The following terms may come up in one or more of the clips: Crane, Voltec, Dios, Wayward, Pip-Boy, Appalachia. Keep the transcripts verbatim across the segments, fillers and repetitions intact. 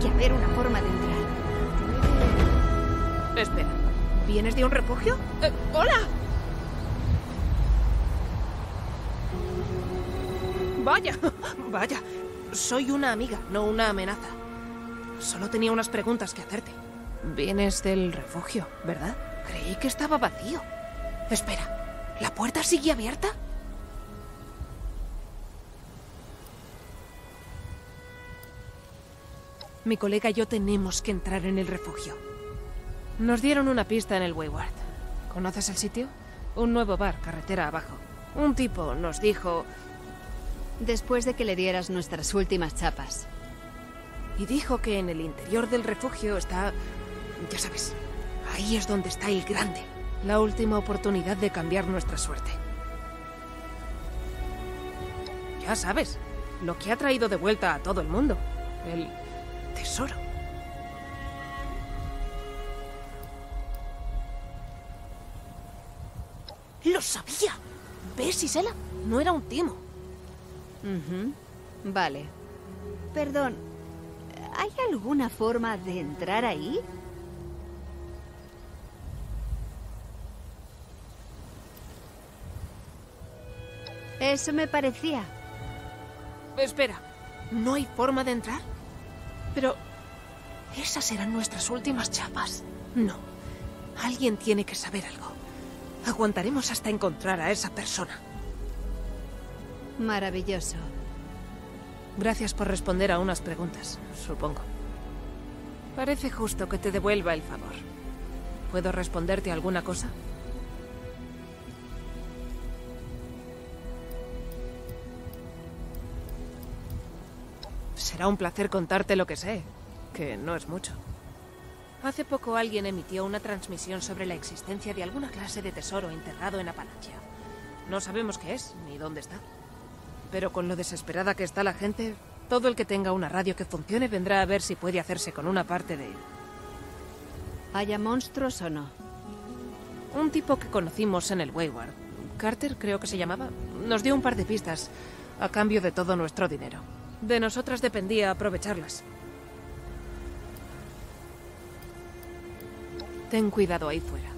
Que haber una forma de entrar. Espera. ¿Vienes de un refugio? Eh, ¡Hola! Vaya, vaya. Soy una amiga, no una amenaza. Solo tenía unas preguntas que hacerte. Vienes del refugio, ¿verdad? Creí que estaba vacío. Espera, ¿la puerta sigue abierta? Mi colega y yo tenemos que entrar en el refugio. Nos dieron una pista en el Wayward. ¿Conoces el sitio? Un nuevo bar, carretera abajo. Un tipo nos dijo... Después de que le dieras nuestras últimas chapas. Y dijo que en el interior del refugio está... Ya sabes, ahí es donde está el grande. La última oportunidad de cambiar nuestra suerte. Ya sabes, lo que ha traído de vuelta a todo el mundo. El tesoro. ¡Lo sabía! ¿Ves, Isela? No era un timo. Uh-huh. Vale. Perdón, ¿hay alguna forma de entrar ahí? Eso me parecía. Espera, ¿no hay forma de entrar? Pero esas eran nuestras últimas chapas. No, alguien tiene que saber algo. Aguantaremos hasta encontrar a esa persona. Maravilloso. Gracias por responder a unas preguntas, supongo. Parece justo que te devuelva el favor. ¿Puedo responderte alguna cosa? Será un placer contarte lo que sé, que no es mucho. Hace poco alguien emitió una transmisión sobre la existencia de alguna clase de tesoro enterrado en Appalachia. No sabemos qué es, ni dónde está. Pero con lo desesperada que está la gente, todo el que tenga una radio que funcione vendrá a ver si puede hacerse con una parte de él. ¿Haya monstruos o no? Un tipo que conocimos en el Wayward, Carter creo que se llamaba, nos dio un par de pistas, a cambio de todo nuestro dinero. De nosotras dependía aprovecharlas. Ten cuidado ahí fuera.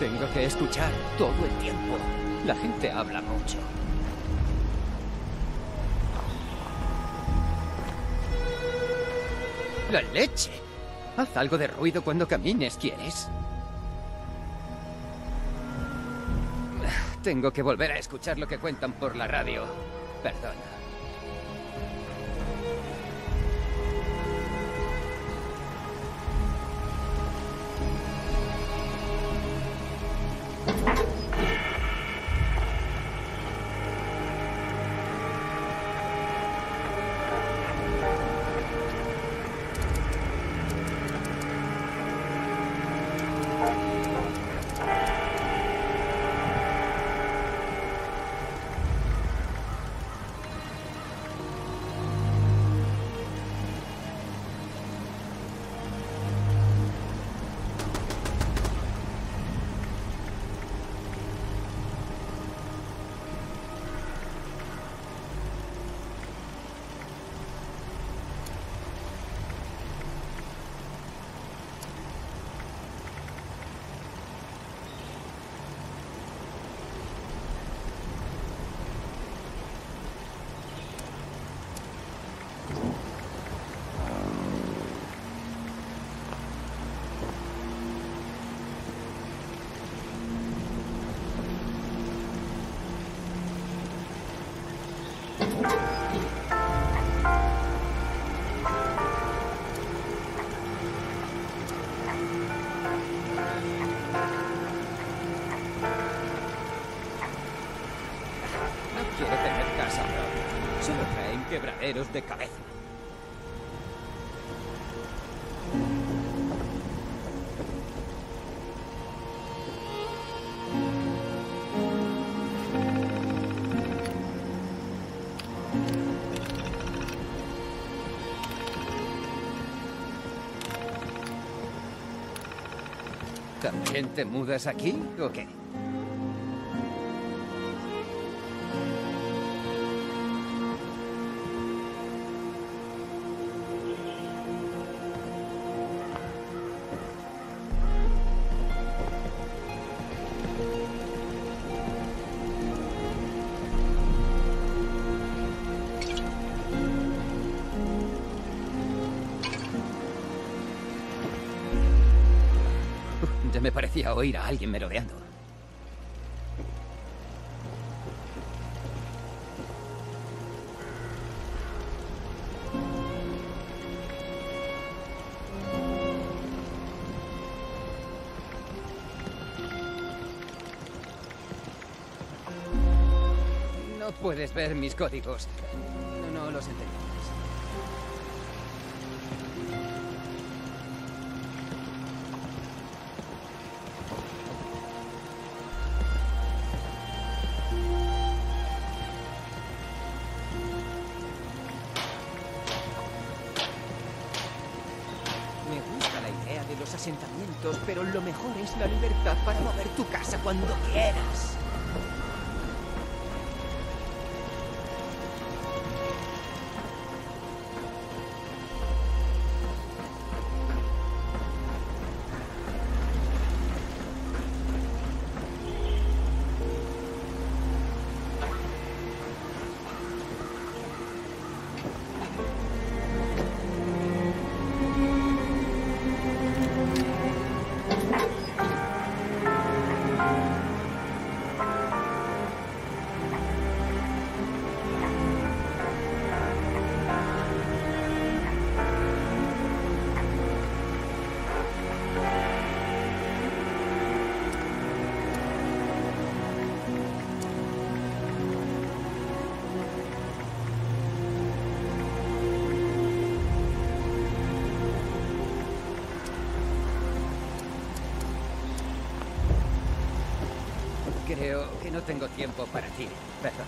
Tengo que escuchar todo el tiempo. La gente habla mucho. ¡La leche! Haz algo de ruido cuando camines, ¿quieres? Tengo que volver a escuchar lo que cuentan por la radio. Perdona. Quebraderos de cabeza. ¿También te mudas aquí o qué? repente me parecía oír a alguien merodeando. No puedes ver mis códigos. No, no los entendí. Pero lo mejor es la libertad para mover tu casa cuando quieras. Creo que no tengo tiempo para ti, perdón.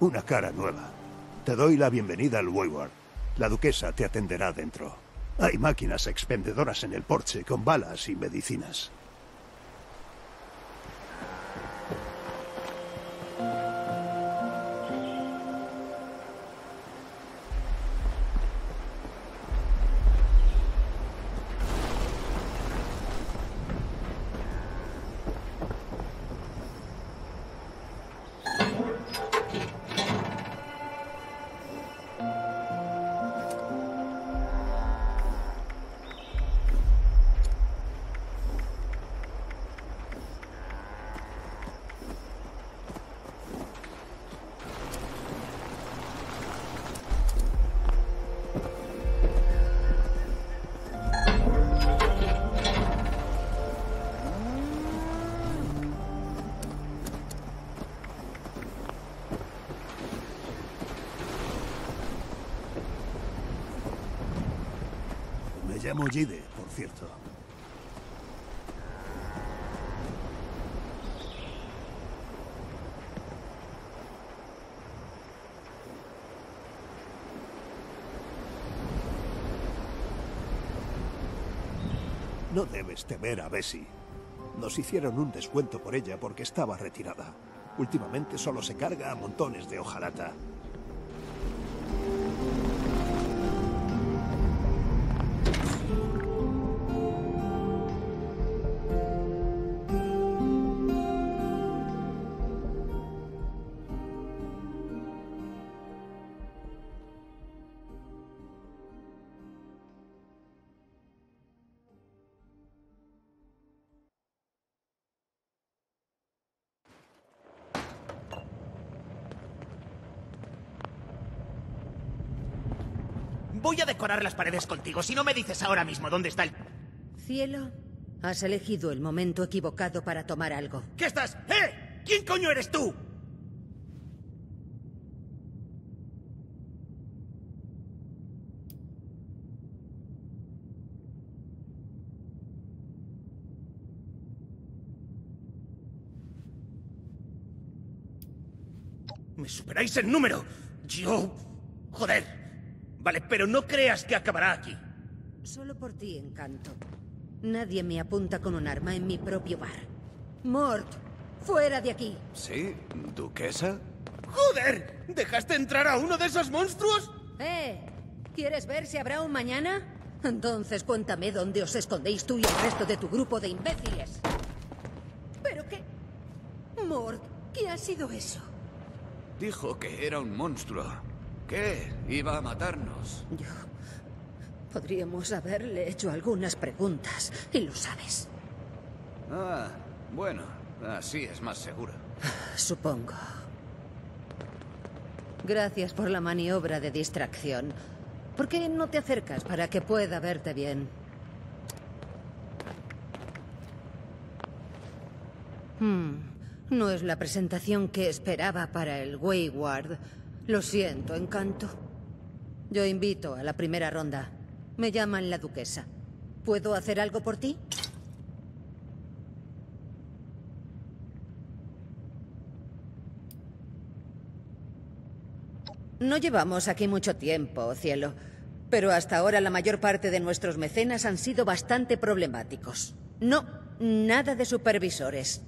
Una cara nueva. Te doy la bienvenida al Wayward. La duquesa te atenderá dentro. Hay máquinas expendedoras en el porche con balas y medicinas. Me llamo Gide, por cierto. No debes temer a Bessie. Nos hicieron un descuento por ella porque estaba retirada. Últimamente solo se carga a montones de hojalata. Voy a decorar las paredes contigo si no me dices ahora mismo dónde está el... Cielo, has elegido el momento equivocado para tomar algo. ¿Qué estás? ¡Eh! ¿Quién coño eres tú? Me superáis en número. Yo... Joder. Vale, pero no creas que acabará aquí. Solo por ti, encanto. Nadie me apunta con un arma en mi propio bar. Mort, fuera de aquí. ¿Sí? ¿Duquesa? ¡Joder! ¿Dejaste entrar a uno de esos monstruos? Eh, ¿quieres ver si habrá un mañana? Entonces cuéntame dónde os escondéis tú y el resto de tu grupo de imbéciles. ¿Pero qué? Mort, ¿qué ha sido eso? Dijo que era un monstruo. ¿Qué? Iba a matarnos. Yo... Podríamos haberle hecho algunas preguntas, y lo sabes. Ah, bueno, así es más seguro. Supongo. Gracias por la maniobra de distracción. ¿Por qué no te acercas para que pueda verte bien? Hmm, no es la presentación que esperaba para el Wayward. Lo siento, encanto. Yo invito a la primera ronda. Me llaman la duquesa. ¿Puedo hacer algo por ti? No llevamos aquí mucho tiempo, cielo. Pero hasta ahora la mayor parte de nuestros mecenas han sido bastante problemáticos. No, nada de supervisores.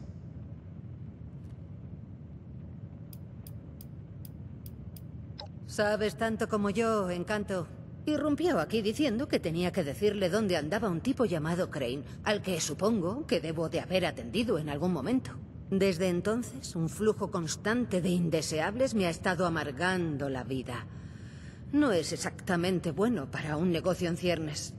Sabes tanto como yo, encanto. Irrumpió aquí diciendo que tenía que decirle dónde andaba un tipo llamado Crane, al que supongo que debo de haber atendido en algún momento. Desde entonces, un flujo constante de indeseables me ha estado amargando la vida. No es exactamente bueno para un negocio en ciernes.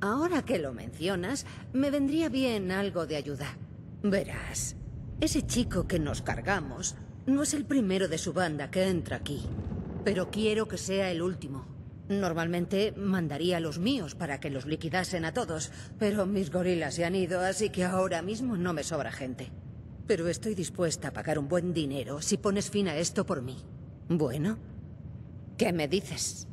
Ahora que lo mencionas, me vendría bien algo de ayuda. Verás, ese chico que nos cargamos... No es el primero de su banda que entra aquí, pero quiero que sea el último. Normalmente mandaría a los míos para que los liquidasen a todos, pero mis gorilas se han ido, así que ahora mismo no me sobra gente. Pero estoy dispuesta a pagar un buen dinero si pones fin a esto por mí. Bueno, ¿qué me dices?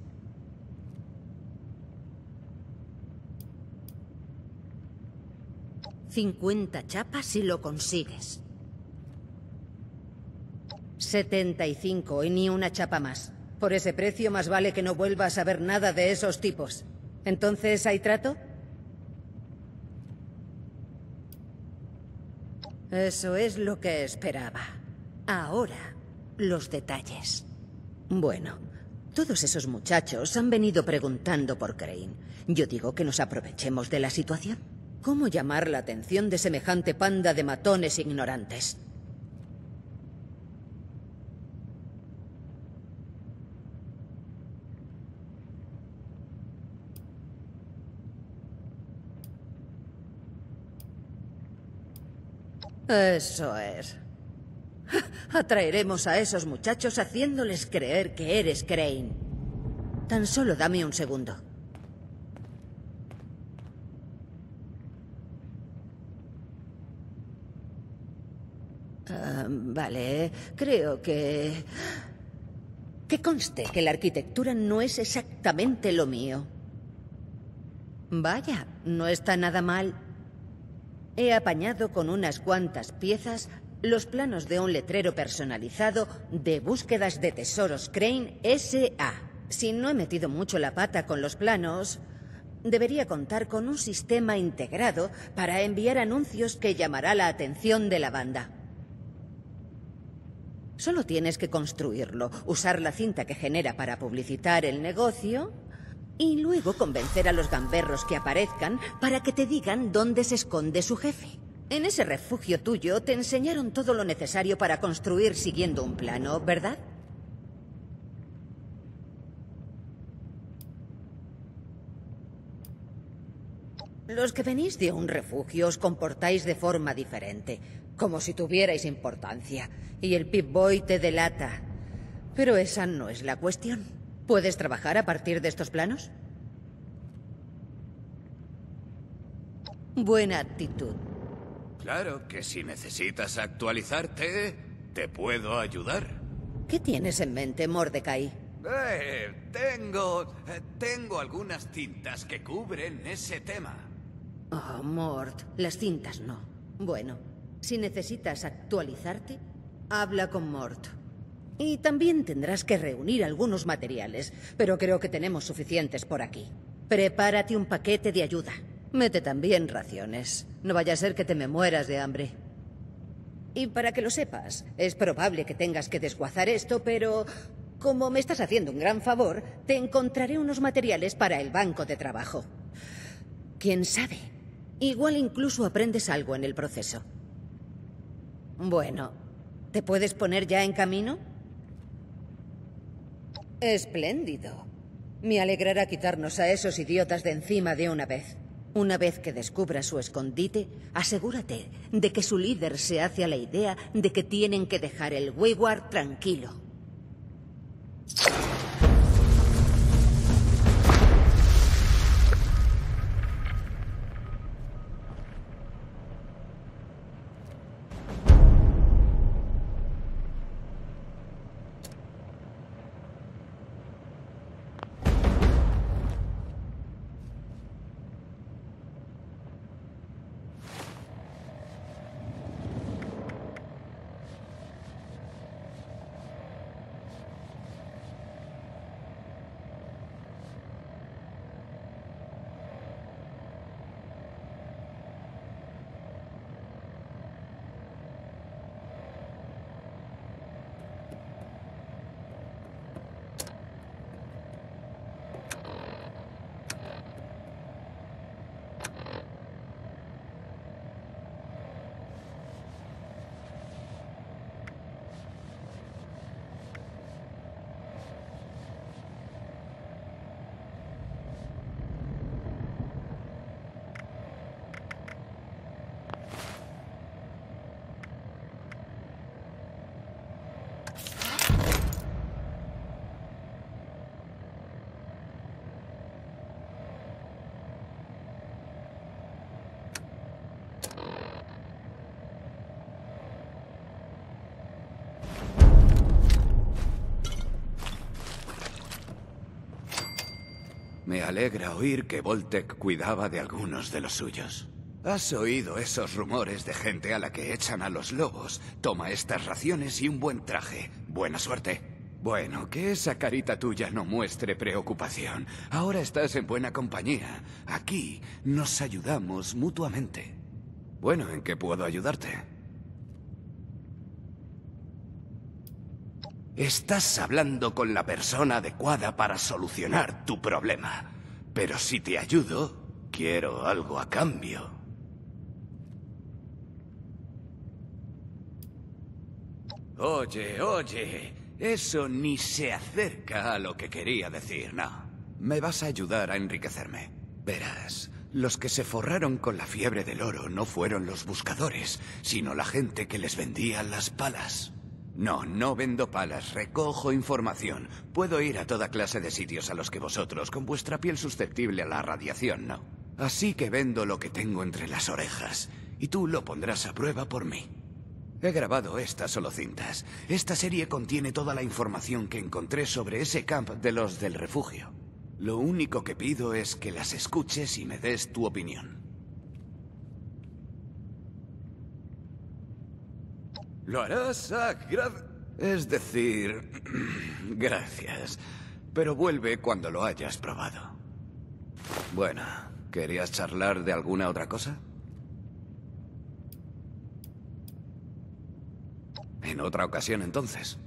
cincuenta chapas si lo consigues. setenta y cinco y ni una chapa más. Por ese precio más vale que no vuelva a saber nada de esos tipos. ¿Entonces hay trato? Eso es lo que esperaba. Ahora, los detalles. Bueno, todos esos muchachos han venido preguntando por Crane. Yo digo que nos aprovechemos de la situación. ¿Cómo llamar la atención de semejante panda de matones ignorantes? Eso es. Atraeremos a esos muchachos haciéndoles creer que eres Crane. Tan solo dame un segundo. Uh, vale, creo que... Que conste que la arquitectura no es exactamente lo mío. Vaya, no está nada mal. He apañado con unas cuantas piezas los planos de un letrero personalizado de búsquedas de tesoros Crane S A Si no he metido mucho la pata con los planos, debería contar con un sistema integrado para enviar anuncios que llamará la atención de la banda. Solo tienes que construirlo, usar la cinta que genera para publicitar el negocio y luego convencer a los gamberros que aparezcan para que te digan dónde se esconde su jefe. En ese refugio tuyo te enseñaron todo lo necesario para construir siguiendo un plano, ¿verdad? Los que venís de un refugio os comportáis de forma diferente, como si tuvierais importancia, y el Pip-Boy te delata. Pero esa no es la cuestión. ¿Puedes trabajar a partir de estos planos? Buena actitud. Claro que si necesitas actualizarte, te puedo ayudar. ¿Qué tienes en mente, Mordecai? Eh, tengo... Eh, tengo algunas cintas que cubren ese tema. Oh, Mort, las cintas no. Bueno, si necesitas actualizarte, habla con Mort. Y también tendrás que reunir algunos materiales, pero creo que tenemos suficientes por aquí. Prepárate un paquete de ayuda. Mete también raciones. No vaya a ser que te me mueras de hambre. Y para que lo sepas, es probable que tengas que desguazar esto, pero... como me estás haciendo un gran favor, te encontraré unos materiales para el banco de trabajo. ¿Quién sabe? Igual incluso aprendes algo en el proceso. Bueno, ¿te puedes poner ya en camino? Espléndido. Me alegrará quitarnos a esos idiotas de encima de una vez. Una vez que descubra su escondite, asegúrate de que su líder se hace a la idea de que tienen que dejar el Wayward tranquilo. Me alegra oír que Voltec cuidaba de algunos de los suyos. ¿Has oído esos rumores de gente a la que echan a los lobos? Toma estas raciones y un buen traje. Buena suerte. Bueno, que esa carita tuya no muestre preocupación. Ahora estás en buena compañía. Aquí nos ayudamos mutuamente. Bueno, ¿en qué puedo ayudarte? Estás hablando con la persona adecuada para solucionar tu problema. Pero si te ayudo, quiero algo a cambio. Oye, oye, eso ni se acerca a lo que quería decir, no. Me vas a ayudar a enriquecerme. Verás, los que se forraron con la fiebre del oro no fueron los buscadores, sino la gente que les vendía las palas. No, no vendo palas, recojo información. Puedo ir a toda clase de sitios a los que vosotros, con vuestra piel susceptible a la radiación, no. Así que vendo lo que tengo entre las orejas, y tú lo pondrás a prueba por mí. He grabado estas solo cintas. Esta serie contiene toda la información que encontré sobre ese camp de los del refugio. Lo único que pido es que las escuches y me des tu opinión. Lo harás a gra... Es decir... gracias. Pero vuelve cuando lo hayas probado. Bueno, ¿querías charlar de alguna otra cosa? En otra ocasión, entonces.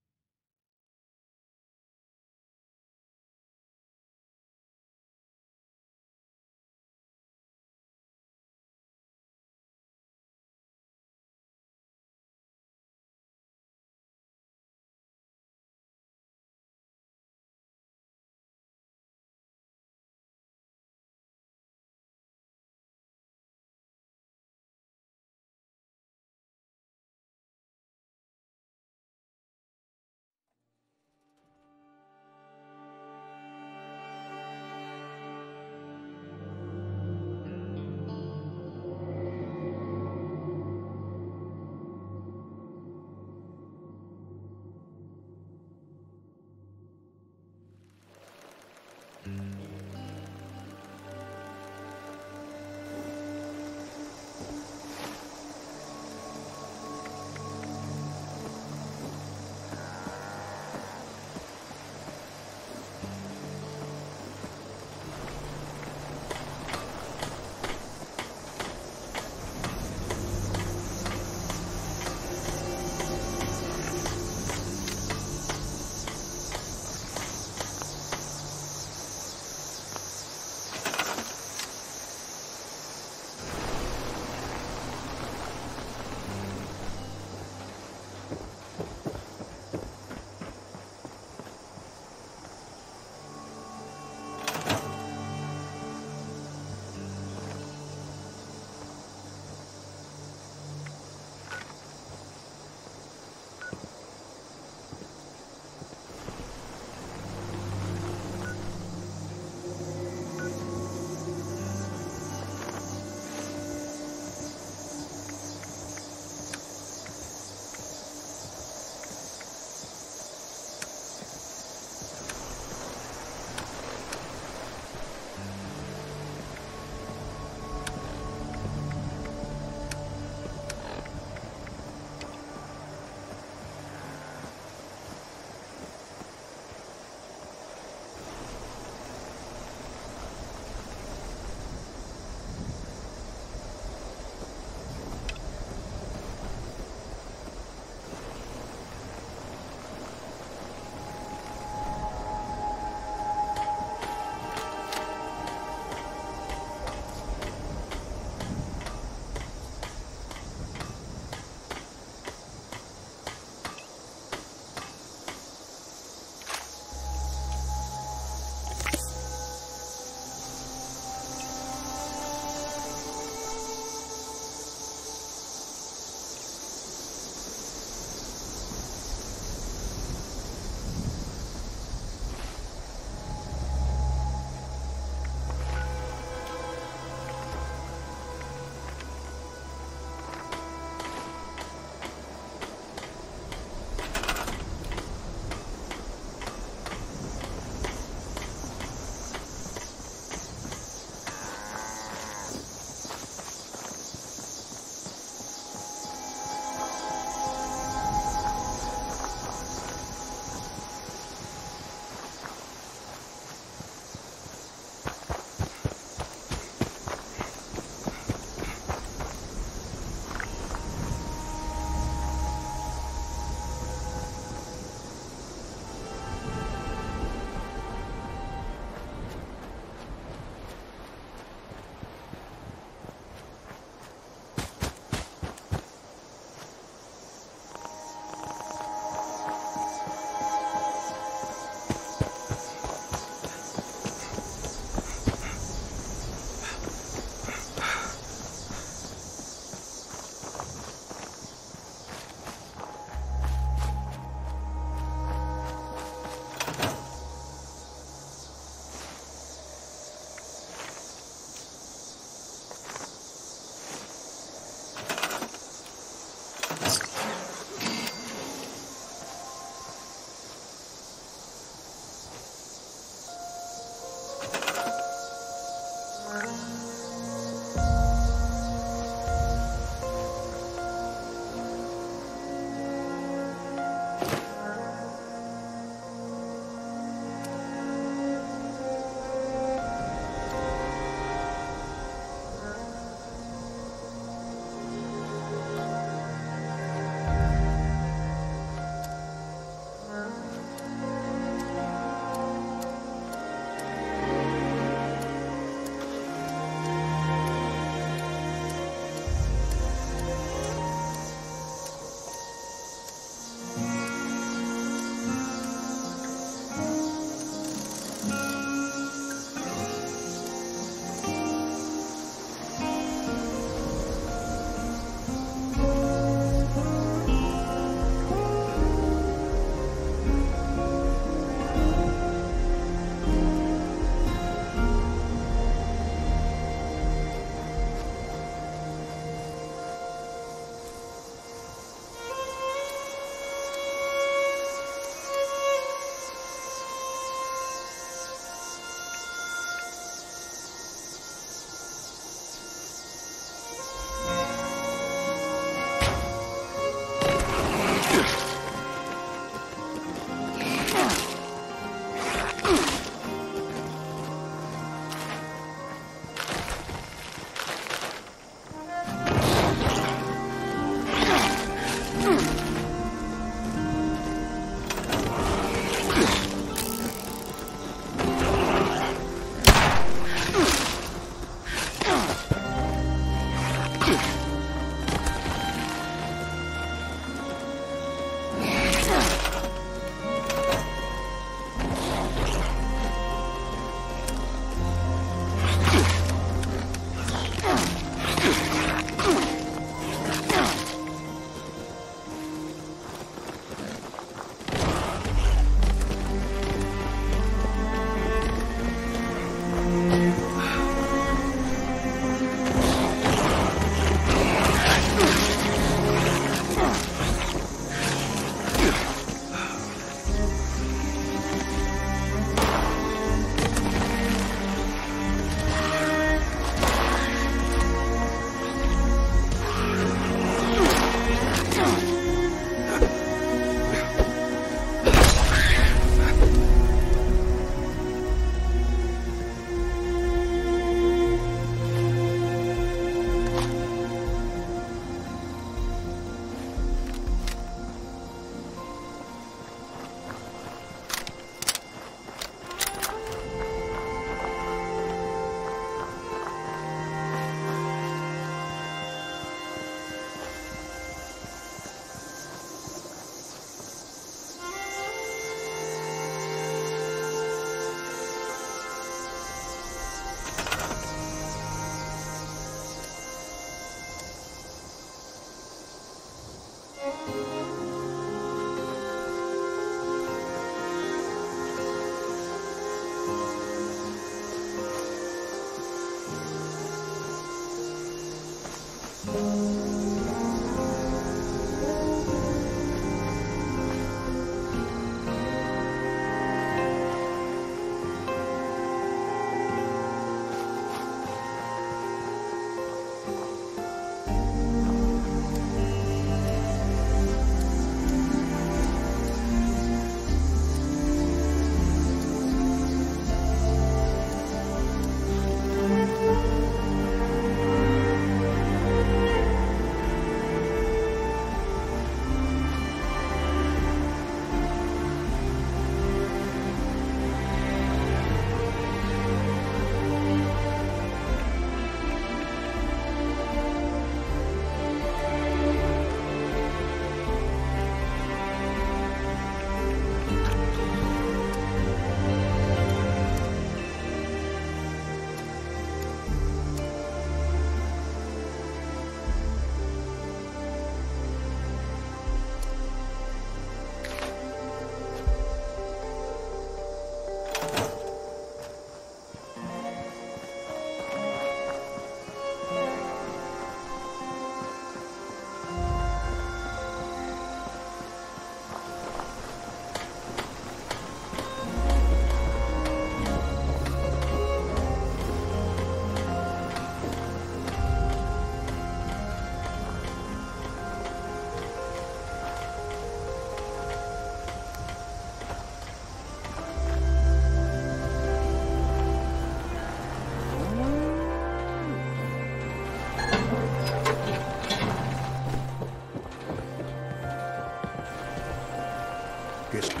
previously.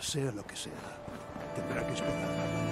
Sea lo que sea, tendrá que esperar.